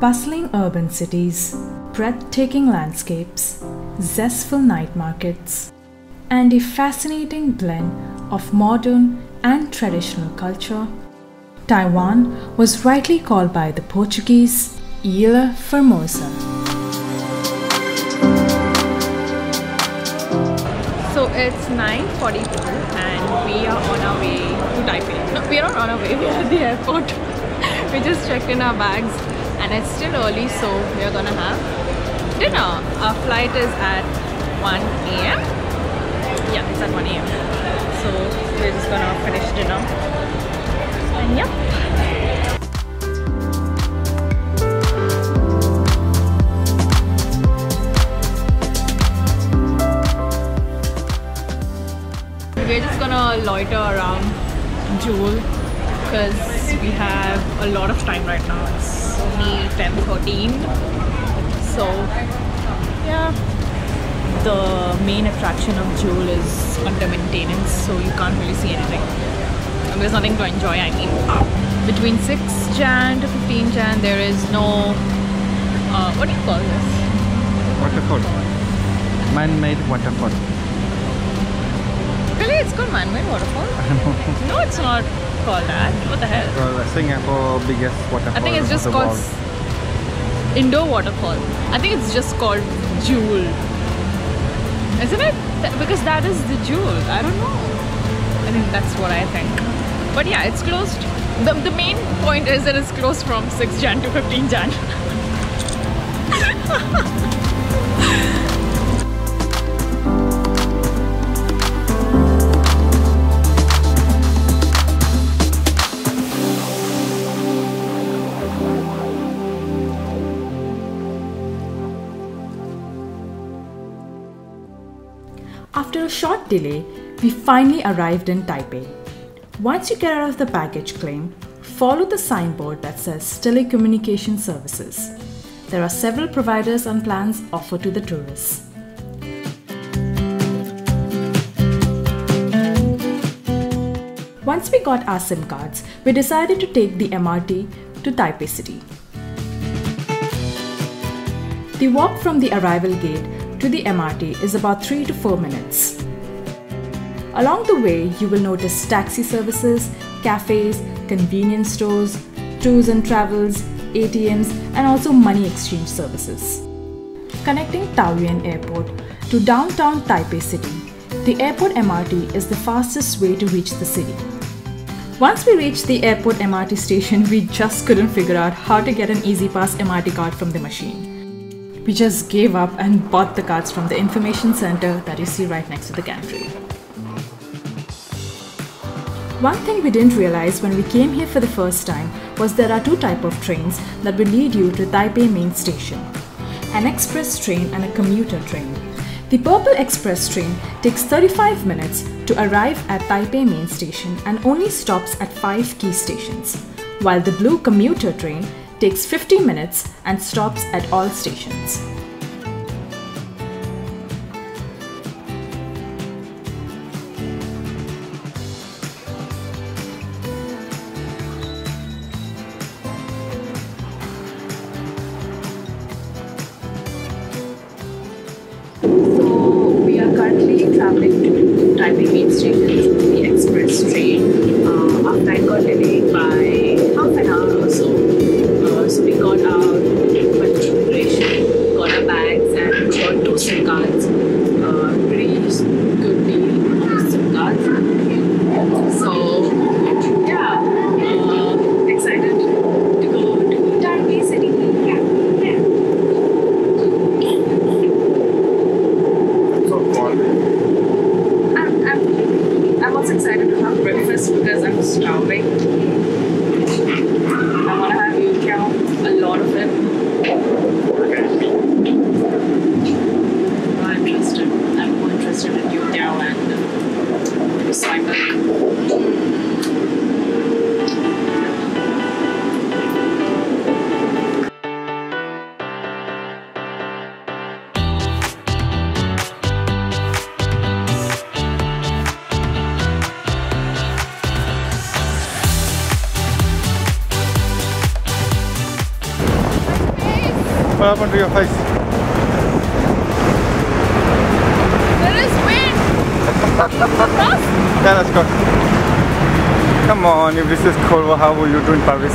bustling urban cities, breathtaking landscapes, zestful night markets, and a fascinating blend of modern and traditional culture, Taiwan was rightly called by the Portuguese Ilha Formosa. So it's 9:42 and we are on our way to Taipei. No, we are not on our way, we are at the airport. We just checked in our bags and it's still early, so we are gonna have dinner. Our flight is at 1 AM. Yeah, it's at 1 AM. So we're just gonna finish dinner. And yeah. We're just gonna loiter around Jewel because we have a lot of time right now. It's only 10:13, so yeah. The main attraction of Jewel is under maintenance, so you can't really see anything. And there's nothing to enjoy. I mean, between 6 Jan to 15 Jan, there is no what do you call this? Waterfall. Man-made waterfall. Really, it's called man-made waterfall? No, it's not called that. What the hell? Well, Singapore's biggest waterfall. I think it's just called indoor waterfall. I think it's just called Jewel, isn't it? Because that is the Jewel. I don't know. I think that's what I think. But yeah, it's closed. The main point is that it's closed from 6 Jan to 15 Jan. After a short delay, we finally arrived in Taipei. Once you get out of the baggage claim, follow the signboard that says Telecommunication Services. There are several providers and plans offered to the tourists. Once we got our SIM cards, we decided to take the MRT to Taipei City. The walk from the arrival gate to the MRT is about 3 to 4 minutes. Along the way, you will notice taxi services, cafes, convenience stores, tours and travels, ATMs, and also money exchange services. Connecting Taoyuan Airport to downtown Taipei City, the airport MRT is the fastest way to reach the city. Once we reached the airport MRT station, we just couldn't figure out how to get an EasyPass MRT card from the machine. We just gave up and bought the cards from the information center that you see right next to the gantry. One thing we didn't realize when we came here for the first time was there are two types of trains that will lead you to Taipei Main Station: an express train and a commuter train. The purple express train takes 35 minutes to arrive at Taipei Main Station and only stops at 5 key stations, while the blue commuter train takes 50 minutes and stops at all stations. So we are currently traveling to Taipei Main Station, the express train. After I got delayed by half an hour or so we got our registration, got our bags, and got two SIM cards. Pretty good deal on SIM cards. So yeah, excited to go to Taipei City. Yeah. I was excited to have breakfast because I'm starving. A lot of it. what happened to your face? There is wind! Can you cross? Yeah, let's go. Come on, if this is cold, how will you do in Paris?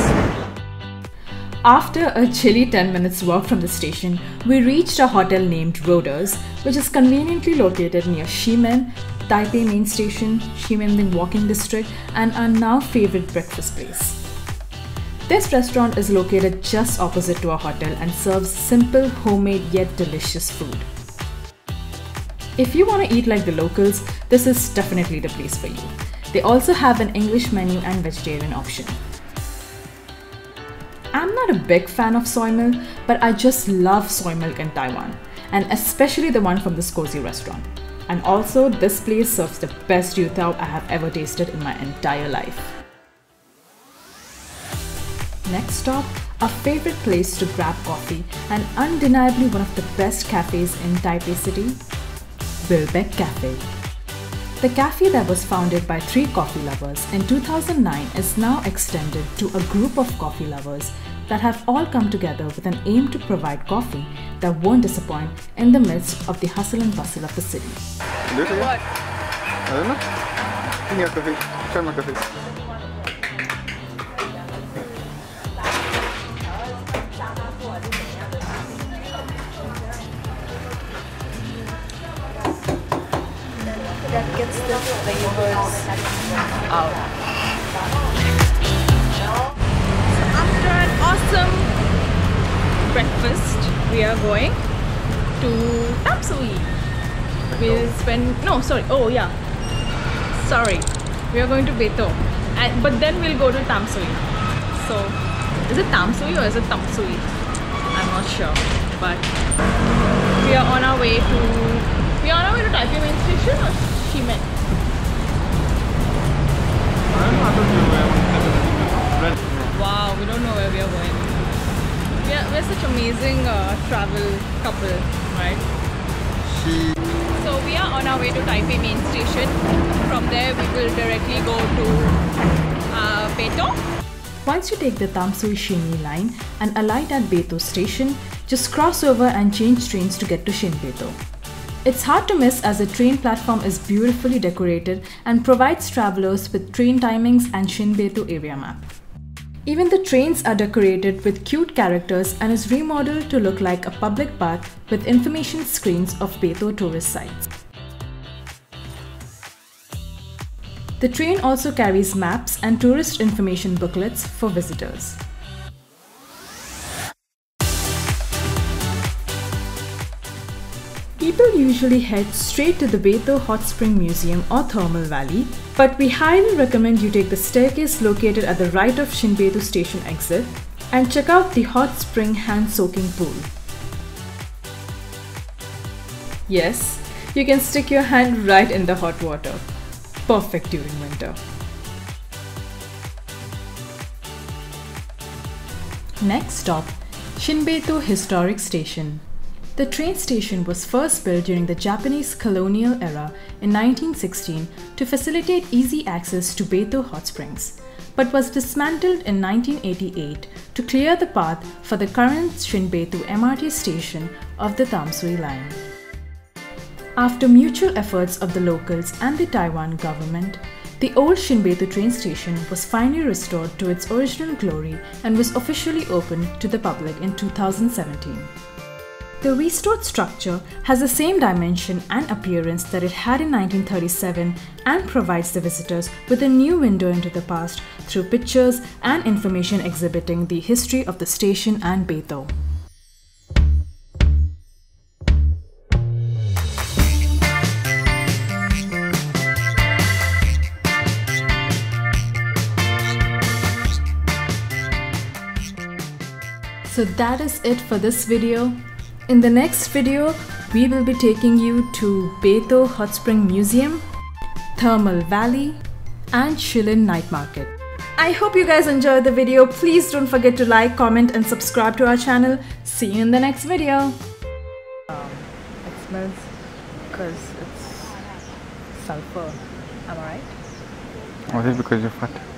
After a chilly 10 minutes walk from the station, we reached a hotel named Roaders, which is conveniently located near Ximen, Taipei Main Station, Ximenbin walking district, and our now favorite breakfast place. This restaurant is located just opposite to our hotel and serves simple, homemade yet delicious food. If you want to eat like the locals, this is definitely the place for you. They also have an English menu and vegetarian option. I'm not a big fan of soy milk, but I just love soy milk in Taiwan, and especially the one from this cozy restaurant. And also, this place serves the best youtiao I have ever tasted in my entire life. Next stop, our favorite place to grab coffee and undeniably one of the best cafes in Taipei City, Wilbeck Cafe. The cafe that was founded by three coffee lovers in 2009 is now extended to a group of coffee lovers that have all come together with an aim to provide coffee that won't disappoint in the midst of the hustle and bustle of the city. Do it again? What? I don't know. Give me your coffee. Try my coffee. That gets the flavors out. After an awesome breakfast, we are going to Tamsui. We'll spend we are going to Beitou, but then we'll go to Tamsui. So is it Tamsui or is it Tamsui? I'm not sure, but we are on our way to Taipei Main Station or Ximen. Wow, we don't know where we are going. We're such amazing travel couple, right? So we are on our way to Taipei Main Station. From there we will directly go to Beitou. Once you take the Tamsui-Shinli line and alight at Beitou station, just cross over and change trains to get to Xinbeitou. It's hard to miss as the train platform is beautifully decorated and provides travelers with train timings and Xinbeitou area map. Even the trains are decorated with cute characters and is remodeled to look like a public park with information screens of Beitou tourist sites. The train also carries maps and tourist information booklets for visitors. People usually head straight to the Beitou Hot Spring Museum or Thermal Valley, but we highly recommend you take the staircase located at the right of Xinbeitou station exit and check out the hot spring hand-soaking pool. Yes, you can stick your hand right in the hot water. Perfect during winter. Next stop, Xinbeitou Historic Station. The train station was first built during the Japanese colonial era in 1916 to facilitate easy access to Beitou Hot Springs, but was dismantled in 1988 to clear the path for the current Xinbeitou MRT station of the Tamsui line. After mutual efforts of the locals and the Taiwan government, the old Xinbeitou train station was finally restored to its original glory and was officially opened to the public in 2017. The restored structure has the same dimension and appearance that it had in 1937 and provides the visitors with a new window into the past through pictures and information exhibiting the history of the station and Beitou. So that is it for this video. In the next video, we will be taking you to Beitou Hot Spring Museum, Thermal Valley, and Shilin Night Market. I hope you guys enjoyed the video. Please don't forget to like, comment, and subscribe to our channel. See you in the next video. It smells because it's sulfur. Am I right? Or is it because you're fat?